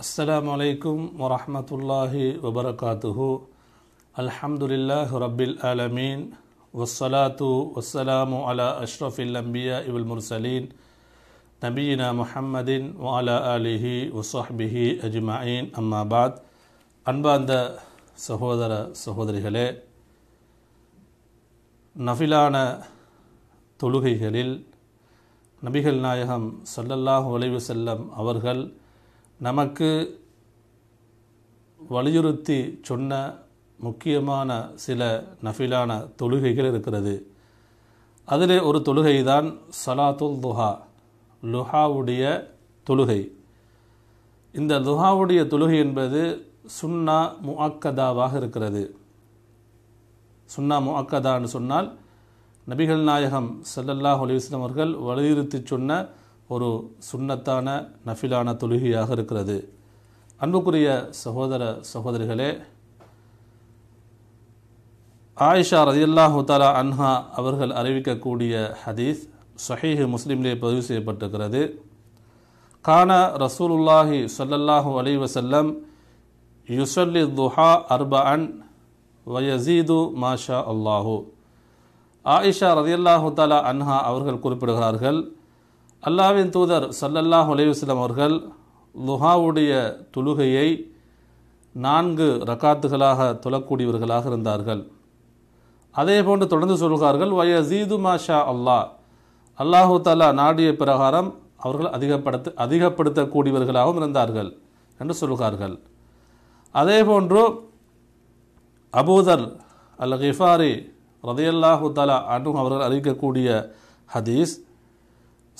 Assalamu alaikum wa rahmatullahi wa barakatuhu. Alhamdulillahi rabbil alameen. Wassalatu wassalamu ala ashrafil anbiya wal mursaleen. Nabiyyina Muhammadin wa ala alihi wa sahbihi ajma'in amma ba'd. Anbanda sahodara sahodrihale. Nafilana tuluhihalil. Nabigal Nayaham sallallahu alaihi wasallam avargal நமக்கு வலியுறுத்தி சொன்ன முக்கியமான சில நஃபிலான தொழுகைகள் இருக்கிறது. அதிலே ஒரு தொழுகை தான் சலாத்துல் துஹா, லுஹாவுடைய தொழுகை. இந்த லுஹாவுடைய தொழுகை என்பது சுன்னா முஅக்கதாவாக இருக்கிறது. சுன்னா முஅக்கதான்னு சொன்னால் நபிகள் நாயகம் ஸல்லல்லாஹு அலைஹி வஸல்லம் அவர்கள் வலியுறுத்தி சொன்ன ஒரு சுன்னத்தான நஃபிலான தொழுகையாக இருக்கிறது. அன்புக்குரிய சகோதர சகோதரிகளே, ஆயிஷா ரலியல்லாஹு தஆலா அன்ஹா அவர்கள் அறிவிக்கக்கூடிய ஹதீஸ் ஸஹீஹ் முஸ்லிமிலே பதிவு செய்யப்பட்டிருக்கிறது. கான ரசூலுல்லாஹி ஸல்லல்லாஹு அலைஹி வஸல்லம் யுஸல்லி துஹா அர்பஅன் வயஸீது மாஷா அல்லாஹு. ஆயிஷா ரலியல்லாஹு தஆலா அன்ஹா அவர்கள் குறிப்பிடுகிறார்கள், அல்லாஹ்வின் தூதர் ஸல்லல்லாஹு அலைஹி வஸல்லம் அவர்கள் லுஹாவுடைய தொழுகையை 4 ரக்காத்துகளாக தொழக்கூடியவர்களாக இருந்தார்கள். அதே போன்று தொடர்ந்து சொல்கிறார்கள், வயஸீது மாஷா அல்லாஹ், அல்லாஹு தஆலா நாடிய பிரகாரம் அவர்கள் அதிகப்படுத்தக்கூடியவர்களாகவும் இருந்தார்கள் என்று சொல்கிறார்கள். அதே போன்று அபூதர் அல் கிஃபாரி ரலியல்லாஹு தஆலா அன்ஹு அவர்கள் அறிவிக்கக்கூடிய ஹதீஸ்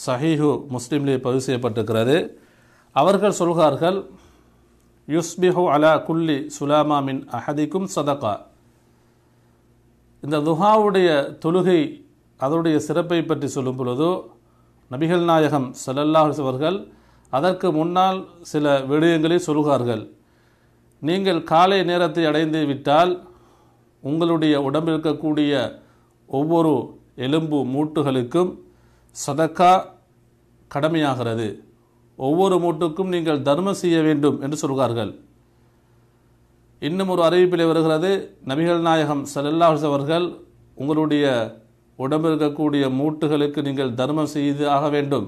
சஹீஹு முஸ்லிமிலே பதிவு செய்யப்பட்டிருக்கிறது. அவர்கள் சொல்கிறார்கள், யுஸ்பிஹு அலா குல்லி சுலாமா மின் அஹதிக்கும் சதகா. இந்த துஹாவுடைய தொழுகை அதனுடைய சிறப்பை பற்றி சொல்லும் பொழுது நபிகள் நாயகம் ஸல்லல்லாஹு அலைஹி அவர்கள் அதற்கு முன்னால் சில விடயங்களை சொல்கிறார்கள். நீங்கள் காலை நேரத்தை அடைந்து விட்டால் உங்களுடைய உடம்பில் இருக்கக்கூடிய ஒவ்வொரு எலும்பு மூட்டுகளுக்கும் சதக்கா கடமையாகிறது. ஒவ்வொரு மூட்டுக்கும் நீங்கள் தர்மம் செய்ய வேண்டும் என்று சொல்கிறார்கள். இன்னும் ஒரு அறிவிப்பில் வருகிறது, நபிகள் நாயகம் ஸல்லல்லாஹு அலைஹி அவர்கள் உங்களுடைய உடம்பில் இருக்கக்கூடிய மூட்டுகளுக்கு நீங்கள் தர்மம் செய்து ஆக வேண்டும்,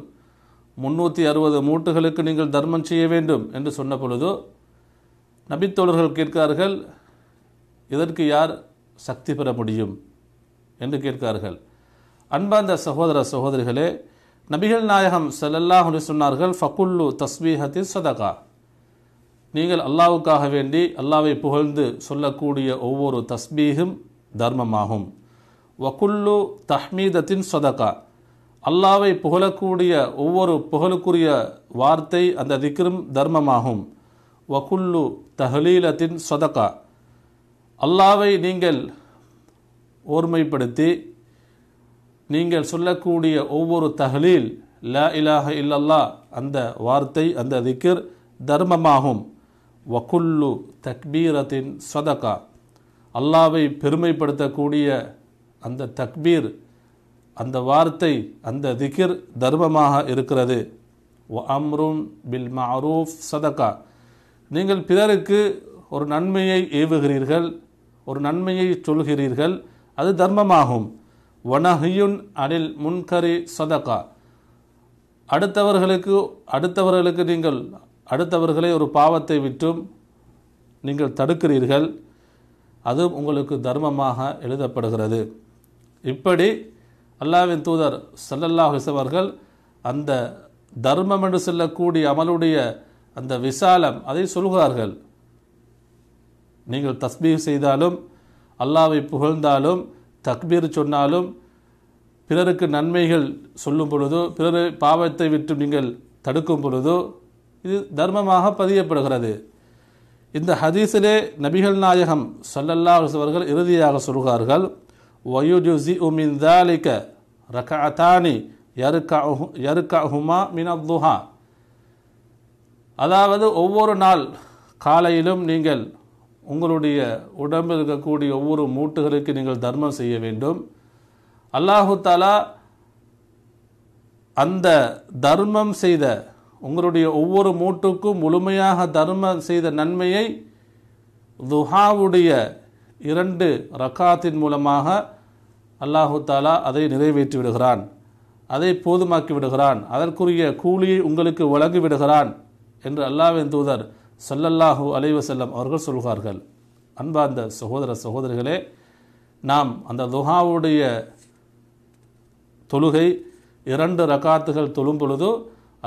360 மூட்டுகளுக்கு நீங்கள் தர்மம் செய்ய வேண்டும் என்று சொன்ன பொழுது நபித்தோழர்கள் கேட்கிறார்கள், இதற்கு யார் சக்தி பெற முடியும் என்று கேட்கிறார்கள். அன்பார்ந்த சகோதர சகோதரிகளே, நபிகள் நாயகம் ஸல்லல்லாஹு அலைஹி சொன்னார்கள், ஃபகுல்லு தஸ்பீஹத்தி சதகா. நீங்கள் அல்லாஹ்வுக்காக வேண்டி அல்லாஹ்வை புகழ்ந்து சொல்லக்கூடிய ஒவ்வொரு தஸ்பீஹும் தர்மமாகும். வகுல்லு தஹ்மீதத்தின் சதகா. அல்லாஹ்வை புகழக்கூடிய ஒவ்வொரு புகழுக்குரிய வார்த்தை அந்த திக்ரும் தர்மமாகும். வகுல்லு தஹலீலத்தின் சதகா. அல்லாஹ்வை நீங்கள் ஓர்மைப்படுத்தி நீங்கள் சொல்லக்கூடிய ஒவ்வொரு தஹ்லீல், லா இலாஹ இல்லல்லாஹ் அந்த வார்த்தை அந்த திக்ர் தர்மமாகும். வகுல்லு தக்பீரத்தின் சதகா. அல்லாஹ்வை பெருமைப்படுத்தக்கூடிய அந்த தக்பீர், அந்த வார்த்தை, அந்த திக்ர் தர்மமாக இருக்கிறது. வ அம்ரும் பில் மஅரூஃப் சதகா. நீங்கள் பிறருக்கு ஒரு நன்மையை ஏவுகிறீர்கள், ஒரு நன்மையை சொல்கிறீர்கள், அது தர்மமாகும். வனஹியுன் அனில் முன்கரி சதகா. அடுத்தவர்களுக்கு நீங்கள் அடுத்தவர்களை ஒரு பாவத்தை விட்டும் நீங்கள் தடுக்கிறீர்கள், அது உங்களுக்கு தர்மமாக எழுதப்படுகிறது. இப்படி அல்லாஹ்வின் தூதர் ஸல்லல்லாஹு அலைஹி வஸல்லம் அவர்கள் அந்த தர்மம் என்று சொல்லக்கூடிய அமலுடைய அந்த விசாலம் அதை சொல்கிறார்கள். நீங்கள் தஸ்பீஹ் செய்தாலும், அல்லாஹ்வை புகழ்ந்தாலும், தக்பீர் சொன்னாலும், பிறருக்கு நன்மைகள் சொல்லும் பொழுதோ, பிறரை பாவத்தை விட்டு நீங்கள் தடுக்கும் பொழுதோ இது தர்மமாக பதியப்படுகிறது. இந்த ஹதீஸிலே நபிகள் நாயகம் ஸல்லல்லாஹு அலைஹி அவர்கள் இறுதியாக சொல்கிறார்கள், வயுஜுஸிஉ மின் ஸாலிக ரக்அதானி யர்கஅஹுமா மின் அஸ்ஹா. அதாவது ஒவ்வொரு நாள் காலையிலும் நீங்கள் உங்களுடைய உடம்பில் இருக்கக்கூடிய ஒவ்வொரு மூட்டுகளுக்கு நீங்கள் தர்மம் செய்ய வேண்டும். அல்லாஹு தஆலா அந்த தர்மம் செய்த உங்களுடைய ஒவ்வொரு மூட்டுக்கும் முழுமையாக தர்மம் செய்த நன்மையை துஹாவுடைய 2 ரக்காத்தின் மூலமாக அல்லாஹு தாலா அதை நிறைவேற்றி விடுகிறான், அதை போதுமாக்கி விடுகிறான், அதற்குரிய கூலியை உங்களுக்கு வழங்கி விடுகிறான் என்று அல்லாஹ்வின் தூதர் ஸல்லல்லாஹு அலைஹி வஸல்லம் அவர்கள் சொல்கிறார்கள். அன்பார்ந்த சகோதர சகோதரிகளே, நாம் அந்த துஹாவுடைய தொழுகை 2 ரக்காத்துகள் தொழும் பொழுது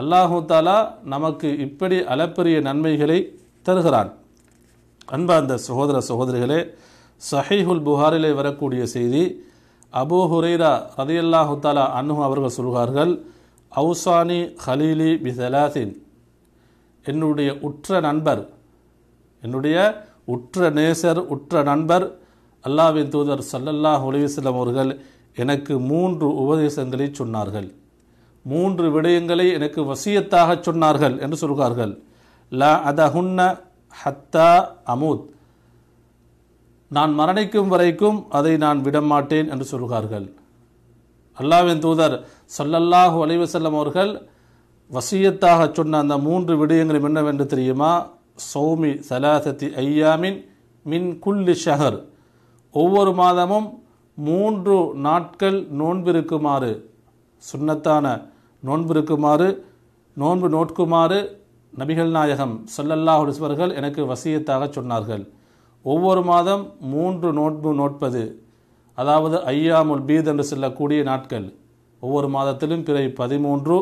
அல்லாஹு தாலா நமக்கு இப்படி அளப்பரிய நன்மைகளை தருகிறான். அன்பார்ந்த சகோதர சகோதரிகளே, சஹீஹுல் புகாரிலே வரக்கூடிய செய்தி, அபூ ஹுரைரா ரலியல்லாஹு தஆலா அன்ஹு அவர்கள் சொல்கிறார்கள், அவுசானி ஹலீலி பிஸலாசின், என்னுடைய உற்ற நண்பர், என்னுடைய உற்ற நேசர், உற்ற நண்பர் அல்லாஹ்வின் தூதர் ஸல்லல்லாஹு அலைஹி வஸல்லம் அவர்கள் எனக்கு 3 உபதேசங்களை சொன்னார்கள், 3 விடயங்களை எனக்கு வசியத்தாக சொன்னார்கள் என்று சொல்கிறார்கள். லா அதஹுன்ன ஹத்தா அமூத், நான் மரணிக்கும் வரைக்கும் அதை நான் விடமாட்டேன் என்று சொல்கிறார்கள். அல்லாஹ்வின் தூதர் ஸல்லல்லாஹு அலைஹி வஸல்லம் அவர்கள் வசியத்தாக சொன்ன அந்த 3 விடயங்களும் என்னவென்று தெரியுமா? சௌமி சலாசத்தி ஐயாமின் மின் குல்லி ஷஹர், ஒவ்வொரு மாதமும் 3 நாட்கள் நோன்பிருக்குமாறு, சுன்னத்தான நோன்பிருக்குமாறு, நோன்பு நோட்குமாறு நபிகள் நாயகம் ஸல்லல்லாஹு அலைஹி வஸல்லம் அவர்கள் எனக்கு வசியத்தாக சொன்னார்கள். ஒவ்வொரு மாதம் 3 நோன்பு நோட்பது, அதாவது ஐயாமுல் பீத் என்று சொல்லக்கூடிய நாட்கள், ஒவ்வொரு மாதத்திலும் பிறை 13,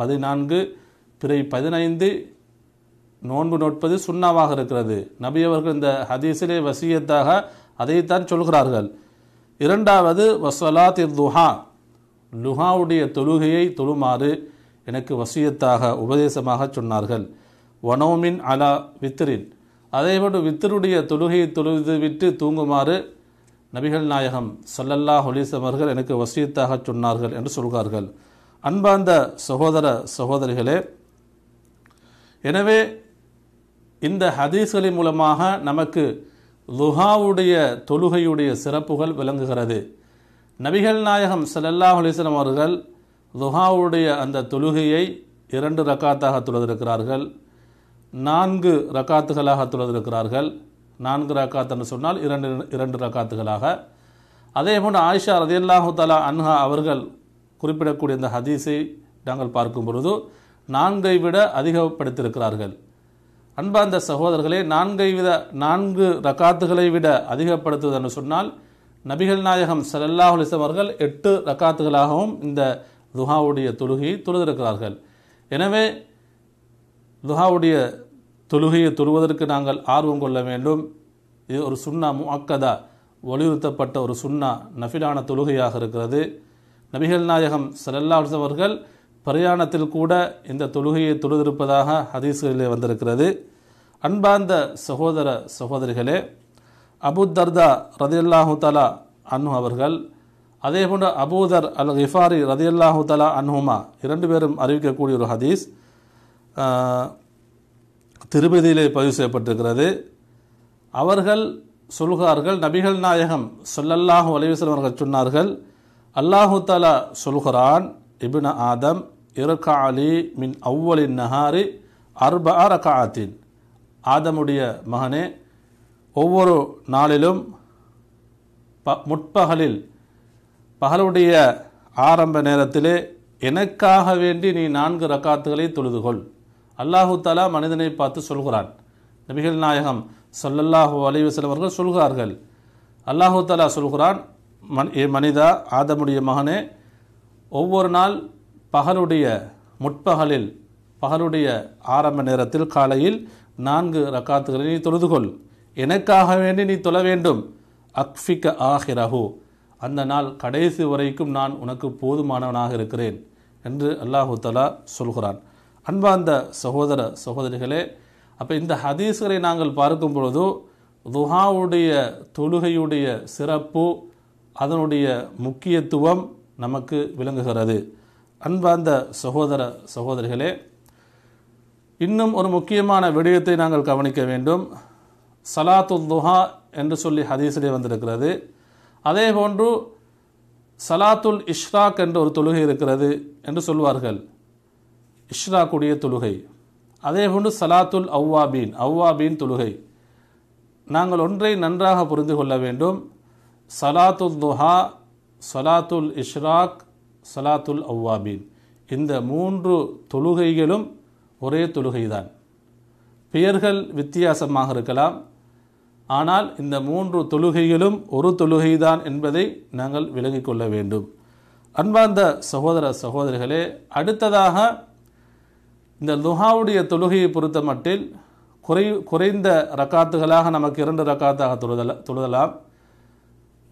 14, பிறை 15 நோன்பு நோட்பது சுன்னாவாக இருக்கிறது. நபி அவர்கள் இந்த ஹதீஸிலே வசியத்தாக அதைத்தான் சொல்கிறார்கள். இரண்டாவது, வசலாத் துஹா, லுஹாவுடைய தொழுகையை தொழுமாறு எனக்கு வசியத்தாக உபதேசமாக சொன்னார்கள். வனோமின் அலா வித்ரின், அதேபோன்று வித்தருடைய தொழுகையை தொழுது விட்டு தூங்குமாறு நபிகள் நாயகம் ஸல்லல்லாஹு அலைஹி வஸல்லம் அவர்கள் எனக்கு வசியத்தாக சொன்னார்கள் என்று சொல்கிறார்கள். அன்பார்ந்த சகோதர சகோதரிகளே, எனவே இந்த ஹதீஸ்களின் மூலமாக நமக்கு லுஹாவுடைய தொழுகையுடைய சிறப்புகள் விளங்குகிறது. நபிகள் நாயகம் ஸல்லல்லாஹு அலைஹி வஸல்லம் அவர்கள் லுஹாவுடைய அந்த தொழுகையை 2 ரக்காத்தாக தொழுதிருக்கிறார்கள், 4 ரக்காத்துகளாக தொழுதிருக்கிறார்கள். 4 ரக்காத் என்று சொன்னால் 2 ரக்காத்துகளாக. அதேபோன்று ஆயிஷா ரலியல்லாஹு தஆலா அன்ஹா அவர்கள் குறிப்பிடக்கூடிய இந்த ஹதீஸை நாங்கள் பார்க்கும் பொழுது 4ஐ விட அதிகப்படுத்தியிருக்கிறார்கள். அன்பார்ந்த சகோதரர்களே, 4 ரக்காத்துகளை விட அதிகப்படுத்துவது என்று சொன்னால் நபிகள் நாயகம் ஸல்லல்லாஹு அலைஹி வஸல்லம் அவர்கள் 8 ரக்காத்துகளாகவும் இந்த துஹாவுடைய தொழுகையை தொழுதிருக்கிறார்கள். எனவே துஹாவுடைய தொழுகையை தொழுவதற்கு நாங்கள் ஆர்வம் கொள்ள வேண்டும். இது ஒரு சுன்னா முஅக்கதா, வலியுறுத்தப்பட்ட ஒரு சுன்னா நஃபிலான தொழுகையாக இருக்கிறது. நபிகள் நாயகம் ஸல்லல்லாஹு அலைஹி வஸல்லம் அவர்கள் பிரயாணத்தில் கூட இந்த தொழுகையை தொழுதிருப்பதாக ஹதீஸ்களிலே வந்திருக்கிறது. அன்பார்ந்த சகோதர சகோதரிகளே, அபூ தர்தா ரலியல்லாஹு தஆலா அன்ஹு அவர்கள், அதேபோன்று அபூதர் அல் கிஃபாரி ரலியல்லாஹு தஆலா அன்ஹுமா 2 பேரும் அறிவிக்கக்கூடிய ஒரு ஹதீஸ் திருமதியிலே பதிவு செய்யப்பட்டிருக்கிறது. அவர்கள் சொல்கிறார்கள், நபிகள் நாயகம் ஸல்லல்லாஹு அலைஹி வஸல்லம் அவர்கள் சொன்னார்கள், அல்லாஹு தஆலா சொல்கிறான், இப்னு ஆதம் இர்கா அலி மின் அவ்வலின் நஹாரி 4 ரக்அத்தின், ஆதமுடைய மகனே ஒவ்வொரு நாளிலும் முற்பகலில், பகலுடைய ஆரம்ப நேரத்திலே எனக்காக வேண்டி நீ 4 ரக்காத்துகளை தொழுதுகொள். அல்லாஹு தஆலா மனிதனை பார்த்து சொல்கிறான். நபிகள் நாயகம் ஸல்லல்லாஹு அலைஹி வஸல்லம் அவர்கள் சொல்கிறார்கள், அல்லாஹு தஆலா சொல்கிறான், ஏ மனிதா, ஆதமுடைய மகனே, ஒவ்வொரு நாள் பகலுடைய முற்பகலில், பகலுடைய ஆரம்ப நேரத்தில், காலையில் 4 ரக்காத்துகளை நீ தொழுதுகொள். எனக்காக வேண்டி நீ தொழ வேண்டும். அக்ஃபிக ஆஹிரஹு, அந்த நாள் கடைசி வரைக்கும் நான் உனக்கு போதுமானவனாக இருக்கிறேன் என்று அல்லாஹு தஆலா சொல்கிறான். அன்பார்ந்த சகோதர சகோதரிகளே, அப்போ இந்த ஹதீஸ்களை நாங்கள் பார்க்கும் பொழுது துஹாவுடைய தொழுகையுடைய சிறப்பு, அதனுடைய முக்கியத்துவம் நமக்கு விளங்குகிறது. அன்பார்ந்த சகோதர சகோதரிகளே, இன்னும் ஒரு முக்கியமான விடயத்தை நாங்கள் கவனிக்க வேண்டும். சலாத்து துஹா என்று சொல்லி ஹதீஸிலே வந்திருக்கிறது. அதேபோன்று சலாத்துல் இஷ்ராக் என்ற ஒரு தொழுகை இருக்கிறது என்று சொல்வார்கள். இஷ்ராக்குடைய தொழுகை. அதேபோன்று சலாத்துல் அவ்வாபீன், அவ்வாபீன் தொழுகை. நாங்கள் ஒன்றை நன்றாக புரிந்து கொள்ள வேண்டும். சலாத்துல் துஹா, சலாத்துல் இஷ்ராக், சலாத்துல் அவ்வாபீன், இந்த மூன்று தொழுகைகளும் ஒரே தொழுகைதான். பெயர்கள் வித்தியாசமாக இருக்கலாம், ஆனால் இந்த மூன்று தொழுகைகளும் ஒரு தொழுகைதான் என்பதை நாங்கள் விளங்கிக் கொள்ள வேண்டும். அன்பார்ந்த சகோதர சகோதரிகளே, அடுத்ததாக இந்த துஹாவுடைய தொழுகையை பொறுத்த மட்டில் குறைந்த ரக்காத்துகளாக நமக்கு 2 ரக்காத்தாக தொழுதலாம்.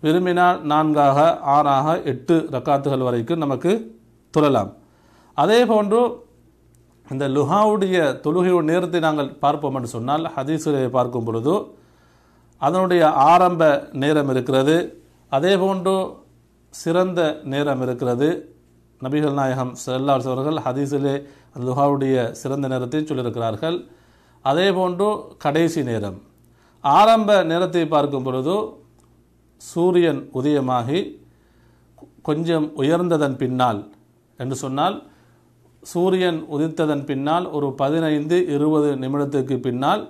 விரும்பினால் 4, 6, 8 ரக்காத்துகள் வரைக்கும் நமக்கு தொழலாம். அதே போன்று இந்த லுஹாவுடைய தொழுகையோட நேரத்தை நாங்கள் பார்ப்போம் என்று சொன்னால், ஹதீஸுகளை பார்க்கும் பொழுது அதனுடைய ஆரம்ப நேரம் இருக்கிறது, அதே போன்று சிறந்த நேரம் இருக்கிறது. நபிகள் நாயகம் ஸல்லல்லாஹு அலைஹி வஸல்லம் ஹதீஸிலே லுஹாவுடைய சிறந்த நேரத்தை சொல்லியிருக்கிறார்கள். அதே போன்று கடைசி நேரம். ஆரம்ப நேரத்தை பார்க்கும் பொழுது சூரியன் உதயமாகி கொஞ்சம் உயர்ந்ததன் பின்னால் என்று சொன்னால், சூரியன் உதித்ததன் பின்னால் ஒரு 15-20 நிமிடத்துக்கு பின்னால்,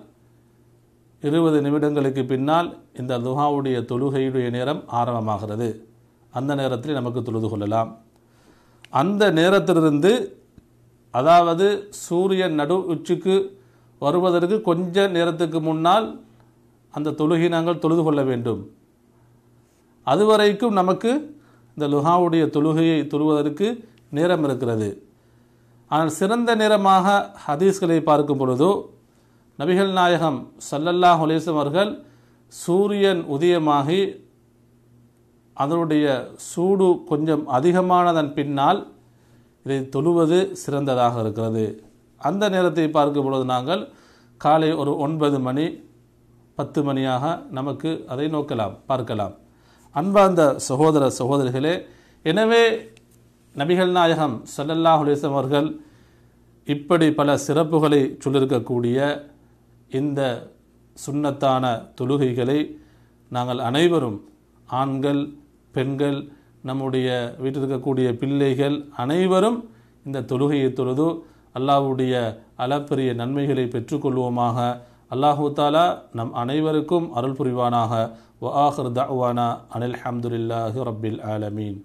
20 நிமிடங்களுக்கு பின்னால் இந்த துஹாவுடைய தொழுகையுடைய நேரம் ஆரம்பமாகிறது. அந்த நேரத்தில் நமக்கு தொழுது கொள்ளலாம். அந்த நேரத்திலிருந்து, அதாவது சூரியன் நடு உச்சிக்கு வருவதற்கு கொஞ்ச நேரத்துக்கு முன்னால் அந்த தொழுகை நாங்கள் தொழுது கொள்ள வேண்டும். அதுவரைக்கும் நமக்கு இந்த லுஹாவுடைய தொழுகையை தொழுவதற்கு நேரம் இருக்கிறது. ஆனால் சிறந்த நேரமாக ஹதீஸ்களை பார்க்கும் பொழுது நபிகள் நாயகம் ஸல்லல்லாஹு அலைஹி வஸல்லம் அவர்கள் சூரியன் உதயமாகி அதனுடைய சூடு கொஞ்சம் அதிகமானதன் பின்னால் இதை தொழுவது சிறந்ததாக இருக்கிறது. அந்த நேரத்தை பார்க்கும் பொழுது நாங்கள் காலை ஒரு 9 மணி 10 மணியாக நமக்கு அதை பார்க்கலாம். அன்பார்ந்த சகோதர சகோதரிகளே, எனவே நபிகள் நாயகம் ஸல்லல்லாஹு அலைஹி வஸல்லம் அவர்கள் இப்படி பல சிறப்புகளை சொல்லியிருக்கக்கூடிய இந்த சுன்னத்தான தொழுகைகளை நாங்கள் அனைவரும், ஆண்கள் பெண்கள், நம்முடைய வீட்டில் இருக்கக்கூடிய பிள்ளைகள் அனைவரும் இந்த தொழுகையை தொழுது அல்லாஹ்வுடைய அளப்பரிய நன்மைகளை பெற்றுக்கொள்வோமாக. அல்லாஹு தஆலா நம் அனைவருக்கும் அருள் புரிவானாக. வ ஆகிர் தஅவானா அனில் ஹம்துலில்லாஹி ரப்பில் ஆலமீன்.